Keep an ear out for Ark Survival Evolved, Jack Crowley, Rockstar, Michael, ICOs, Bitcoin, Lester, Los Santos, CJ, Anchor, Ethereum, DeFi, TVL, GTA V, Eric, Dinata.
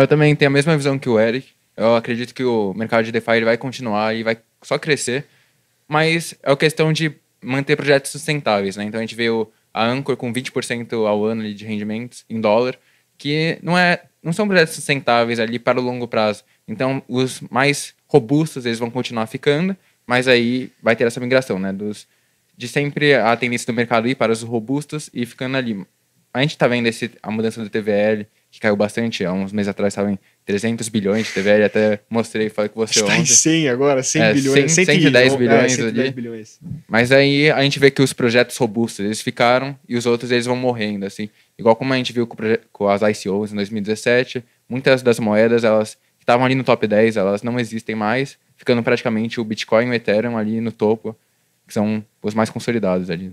Eu também tenho a mesma visão que o Eric. Eu acredito que o mercado de DeFi ele vai continuar e vai só crescer. Mas é uma questão de manter projetos sustentáveis, né? Então a gente vê a Anchor com 20% ao ano ali de rendimentos em dólar, que não são projetos sustentáveis ali para o longo prazo. Então os mais robustos eles vão continuar ficando, mas aí vai ter essa migração, né? De sempre a tendência do mercado ir para os robustos e ficando ali. A gente está vendo a mudança do TVL, que caiu bastante. Há uns meses atrás estavam em 300 bilhões de TVL. Até mostrei, falei com você ontem. Está em 100 agora, 100 bilhões. 110 bilhões ali. Mas aí a gente vê que os projetos robustos, eles ficaram e os outros eles vão morrendo, assim. Igual como a gente viu com as ICOs em 2017. Muitas das moedas, elas que estavam ali no top 10, elas não existem mais. Ficando praticamente o Bitcoin e o Ethereum ali no topo, que são os mais consolidados ali.